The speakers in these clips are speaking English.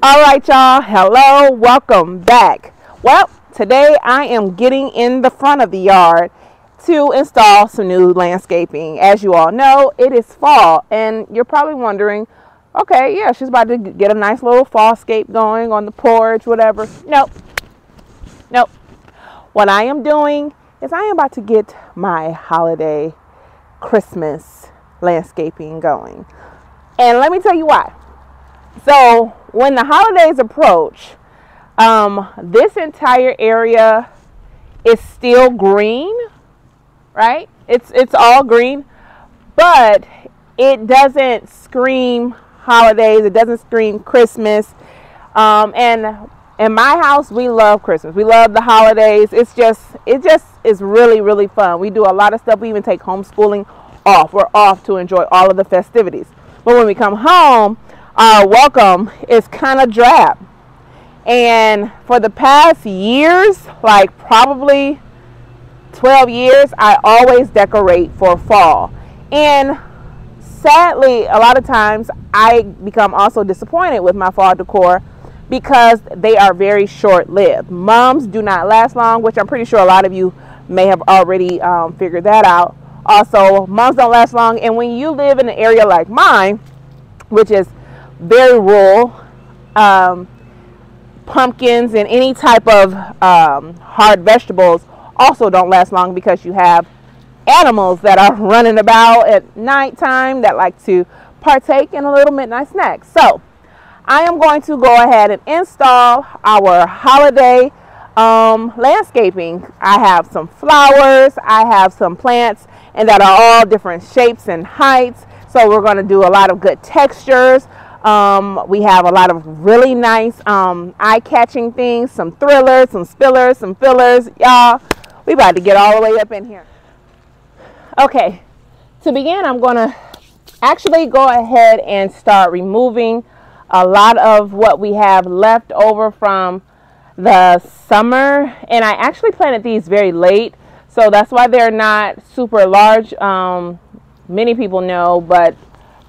All right, y'all. Hello. Welcome back. Well, today I am getting in the front of the yard to install some new landscaping. As you all know, it is fall, and you're probably wondering, okay, yeah, she's about to get a nice little fallscape going on the porch, whatever. Nope. Nope. What I am doing is I am about to get my holiday Christmas landscaping going. And let me tell you why. So when the holidays approach, this entire area is still green, right? It's all green, but it doesn't scream holidays. It doesn't scream Christmas. And in my house, we love Christmas. We love the holidays. It just is really, really fun. We do a lot of stuff. We even take homeschooling off. We're off to enjoy all of the festivities. But when we come home, our welcome is kind of drab. And for the past years, like probably 12 years, I always decorate for fall. And sadly, a lot of times I become also disappointed with my fall decor because they are very short-lived. Mums do not last long, which I'm pretty sure a lot of you may have already figured that out. Also, mums don't last long. And when you live in an area like mine, which is very rural, pumpkins and any type of hard vegetables also don't last long because you have animals that are running about at nighttime that like to partake in a little midnight snack. So I am going to go ahead and install our holiday landscaping. I have some flowers, I have some plants, and that are all different shapes and heights. So we're going to do a lot of good textures. We have a lot of really nice eye-catching things, some thrillers, some spillers, some fillers. Y'all, we about to get all the way up in here. Okay, to begin, I'm going to actually go ahead and start removing a lot of what we have left over from the summer. And I actually planted these very late, so that's why they're not super large. Many people know, but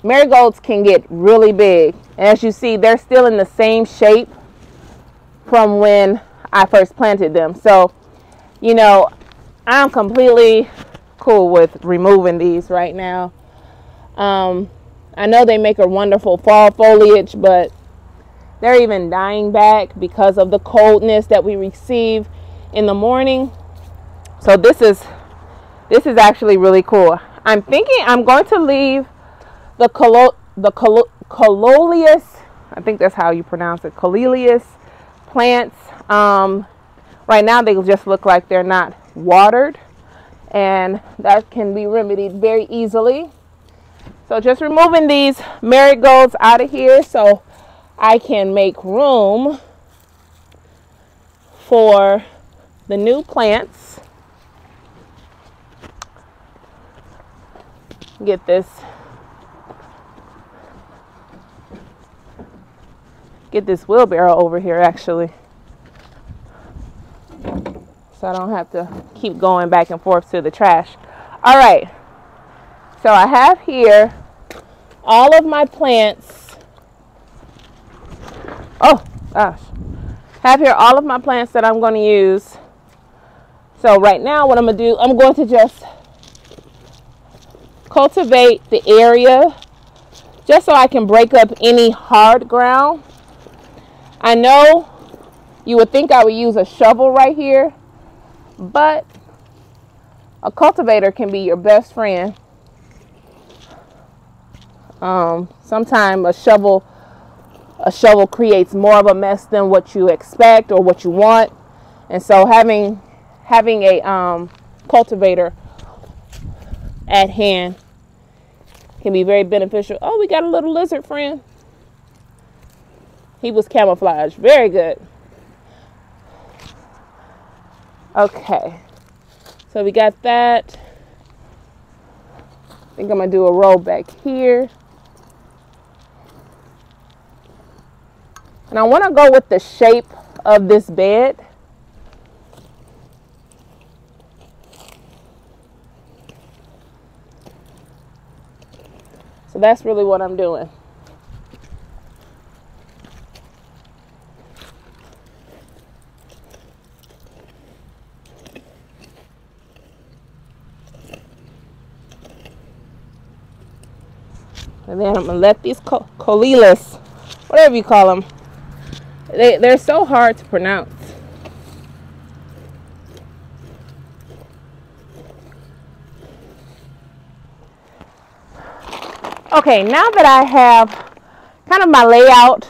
marigolds can get really big, and as you see, they're still in the same shape from when I first planted them. So, you know, I'm completely cool with removing these right now. I know they make a wonderful fall foliage, but they're even dying back because of the coldness that we receive in the morning. So this is actually really cool. I'm thinking I'm going to leave the cololius, I think that's how you pronounce it, cololius plants. Right now they just look like they're not watered, and that can be remedied very easily. So just removing these marigolds out of here so I can make room for the new plants. Get this. Get this wheelbarrow over here, actually, so I don't have to keep going back and forth to the trash. All right, so I have here all of my plants. Oh gosh, have here all of my plants that I'm going to use. So right now, what I'm going to do, I'm going to just cultivate the area just so I can break up any hard ground. I know you would think I would use a shovel right here, but a cultivator can be your best friend. Sometimes a shovel creates more of a mess than what you expect or what you want, and so having a cultivator at hand can be very beneficial. Oh, we got a little lizard friend. He was camouflaged. Very good. Okay. So we got that. I think I'm going to do a roll back here. And I want to go with the shape of this bed. So that's really what I'm doing. And then I'm going to let these colelas, whatever you call them, they're so hard to pronounce. Okay, now that I have kind of my layout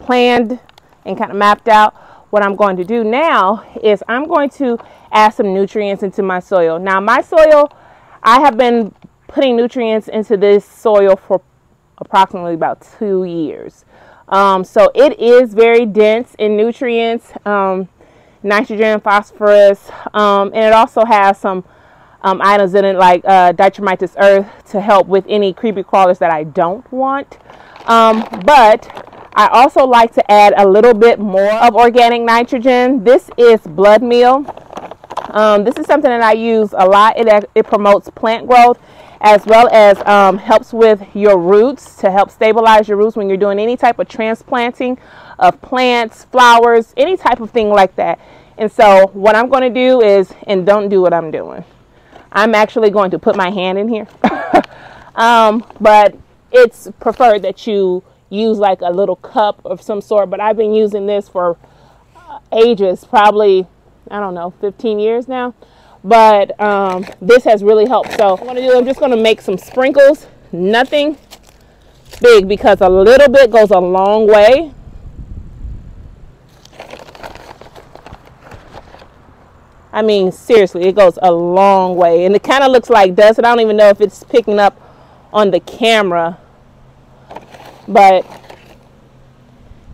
planned and kind of mapped out, what I'm going to do now is I'm going to add some nutrients into my soil. Now my soil, I have been putting nutrients into this soil for approximately about 2 years. So it is very dense in nutrients, nitrogen, phosphorus, and it also has some items in it like diatomaceous earth to help with any creepy crawlers that I don't want. But I also like to add a little bit more of organic nitrogen. This is blood meal. This is something that I use a lot. It promotes plant growth as well as helps with your roots, to help stabilize your roots when you're doing any type of transplanting of plants, flowers, any type of thing like that. And so what I'm going to do is, and don't do what I'm doing. I'm actually going to put my hand in here. But it's preferred that you use like a little cup of some sort, but I've been using this for ages, probably, I don't know, 15 years now, but this has really helped. So what I'm gonna do, I'm just gonna make some sprinkles, nothing big because a little bit goes a long way. I mean, seriously, it goes a long way, and it kind of looks like dust, and I don't even know if it's picking up on the camera, but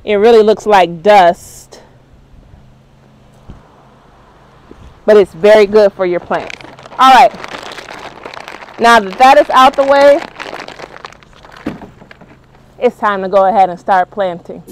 it really looks like dust, but it's very good for your plant. All right, now that that is out the way, it's time to go ahead and start planting.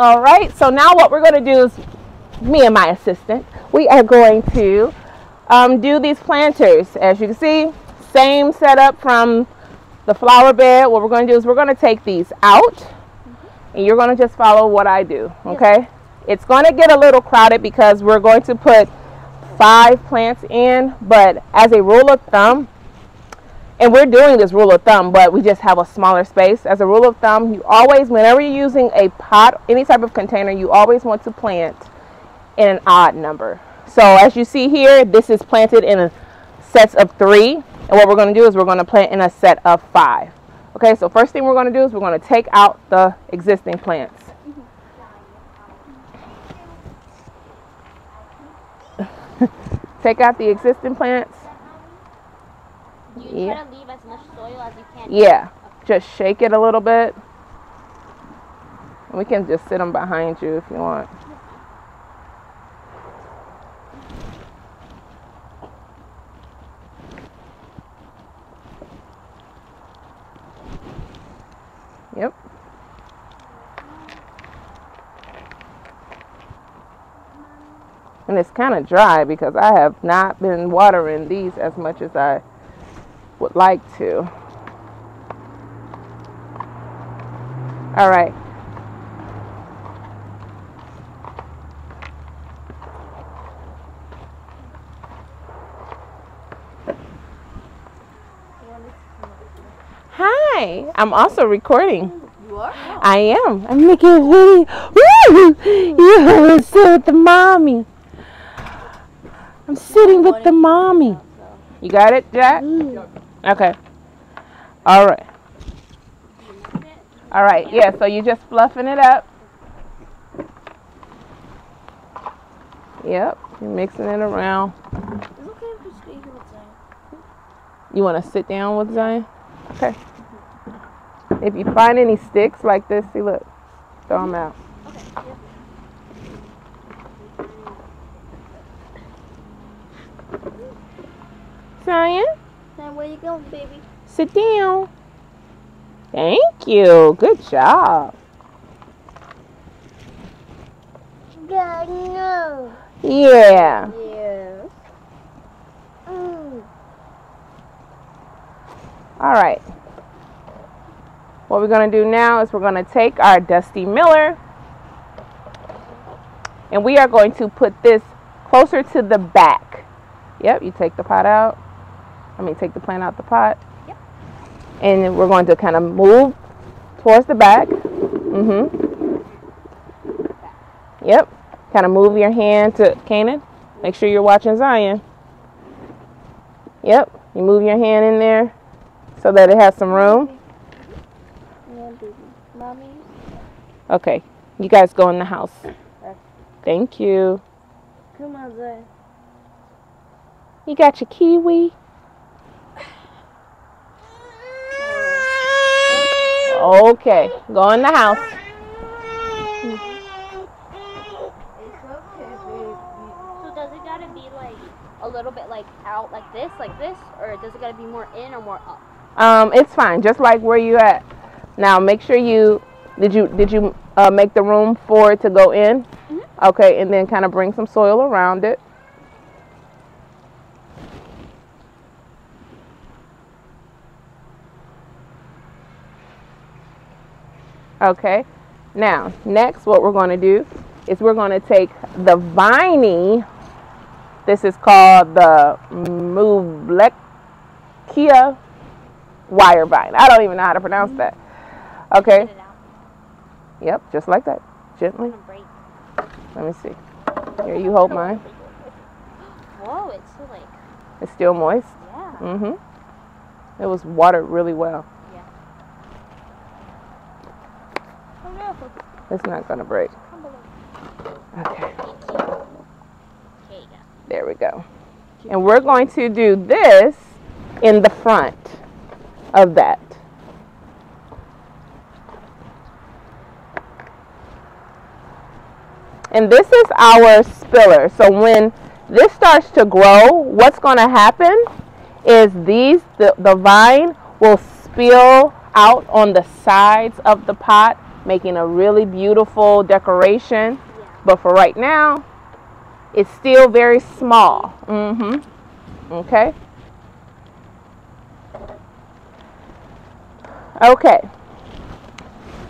All right, so now what we're going to do is, me and my assistant, we are going to do these planters. As you can see, same setup from the flower bed. What we're going to do is we're going to take these out, and you're going to just follow what I do, okay? Yep. It's going to get a little crowded because we're going to put 5 plants in, but as a rule of thumb, and we're doing this rule of thumb, but we just have a smaller space. As a rule of thumb, you always, whenever you're using a pot, any type of container, you always want to plant in an odd number. So as you see here, this is planted in a sets of 3, and what we're going to do is we're going to plant in a set of 5. Okay, so first thing we're going to do is we're going to take out the existing plants. Take out the existing plants. You try to leave as much soil as you can. Yeah, okay. Just shake it a little bit. We can just sit them behind you if you want. Yep. And it's kind of dry because I have not been watering these as much as I would like to. All right. Hi, I'm also recording. You are? Oh. I am. I'm making a video. Woo! Yeah, I'm sitting with the mommy. I'm sitting with the mommy. You got it, Jack? Mm. Okay. All right. All right. Yeah, so you're just fluffing it up. Yep. You're mixing it around. It's okay if you stay here with Zion. You want to sit down with Zion? Okay. If you find any sticks like this, see, look. Throw them out. Okay. Yeah. Zion? Zion, where you going, baby? Sit down. Thank you. Good job. God, no. Yeah. Yeah. Mm. All right. What we're going to do now is we're going to take our Dusty Miller, and we are going to put this closer to the back. Yep, you take the pot out. I mean, take the plant out the pot. Yep. And then we're going to kind of move towards the back. Mm-hmm. Yep. Kind of move your hand to Kanan. Make sure you're watching Zion. Yep. You move your hand in there so that it has some room. Okay. You guys go in the house. Thank you. Come on, Zion. You got your kiwi. Okay, go in the house. It's okay, baby. So does it gotta be like a little bit like out like this, or does it gotta be more in or more up? It's fine, just like where you at. Now make sure you did you make the room for it to go in? Mm-hmm. Okay, and then kind of bring some soil around it. Okay, now next what we're going to do is we're going to take the viney. This is called the Mulekia wire vine. I don't even know how to pronounce that. Okay. Yep, just like that. Gently. Let me see. Here, you hold mine. Whoa, it's still like... It's still moist? Yeah. Mm-hmm. It was watered really well. It's not going to break. Okay. There we go. And we're going to do this in the front of that. And this is our spiller. So when this starts to grow, what's going to happen is these, the vine will spill out on the sides of the pot making a really beautiful decoration. Yeah. But for right now, it's still very small. Mm-hmm. Okay. Okay.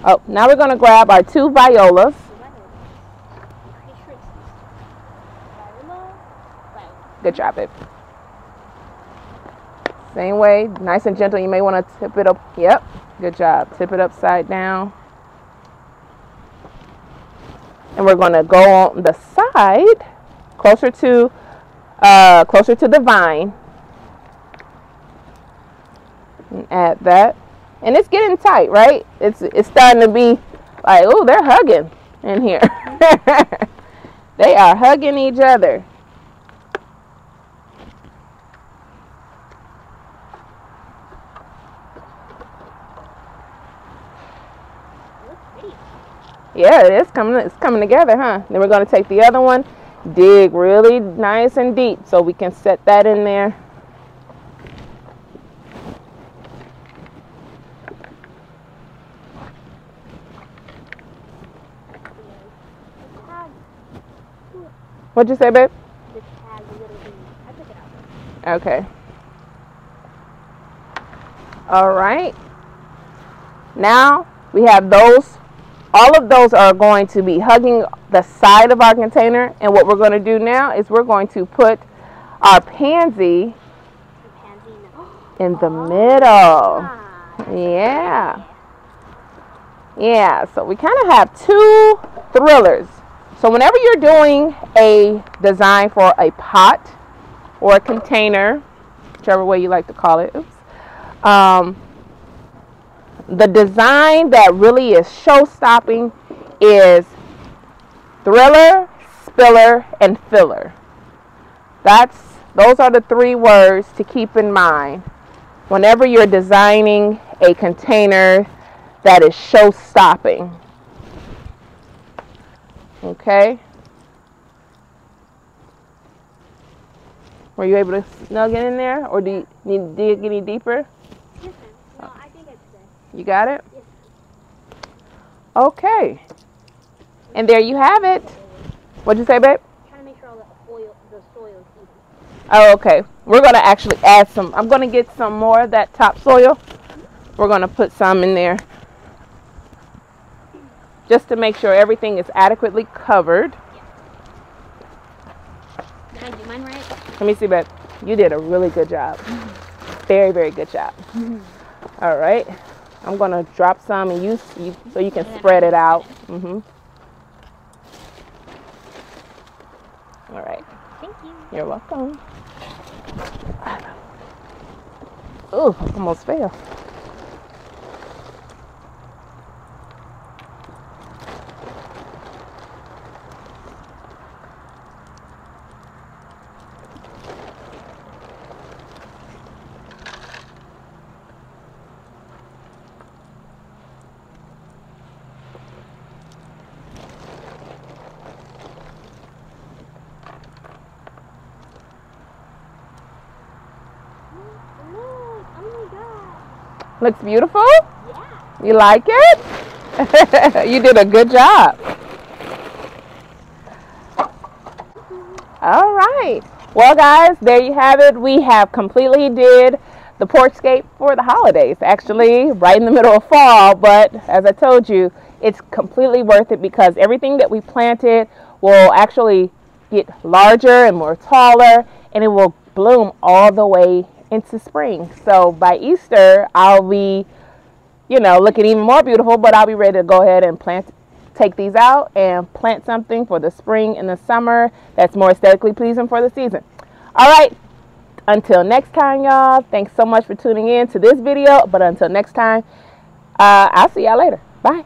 Oh, now we're going to grab our two violas. Good job, babe. Same way, nice and gentle. You may want to tip it up. Yep, good job. Tip it upside down. And we're going to go on the side, closer to the vine. And add that. And it's getting tight, right? It's starting to be like, oh, they're hugging in here. They are hugging each other. Yeah, it is coming. It's coming together, huh? Then we're going to take the other one, dig really nice and deep, so we can set that in there. What'd you say, babe? Okay. All right. Now we have those. All of those are going to be hugging the side of our container. And what we're going to do now is we're going to put our pansy in the middle. Yeah. Yeah, so we kind of have two thrillers. So whenever you're doing a design for a pot or a container, whichever way you like to call it, oops, the design that really is show-stopping is thriller, spiller, and filler. Those are the three words to keep in mind whenever you're designing a container that is show-stopping. Okay. Were you able to snug it in there, or do you need to dig any deeper? You got it? Okay. And there you have it. What'd you say, babe? Trying to make sure all the soil is even. Oh, okay. We're going to actually add some. I'm going to get some more of that topsoil. We're going to put some in there just to make sure everything is adequately covered. Did I do mine right? Let me see, babe. You did a really good job. Very, very good job. All right. I'm going to drop some and you so you can spread it out. All right. Thank you. You're welcome. Oh, almost fell. Looks beautiful? Yeah. You like it? You did a good job. All right. Well, guys, there you have it. We have completely did the porchscape for the holidays, actually, right in the middle of fall. But as I told you, it's completely worth it because everything that we planted will actually get larger and more taller, and it will bloom all the way into spring. So by Easter, I'll be, you know, looking even more beautiful, but I'll be ready to go ahead and take these out and plant something for the spring and the summer that's more aesthetically pleasing for the season. All right, until next time, y'all, thanks so much for tuning in to this video, but until next time, I'll see y'all later. Bye.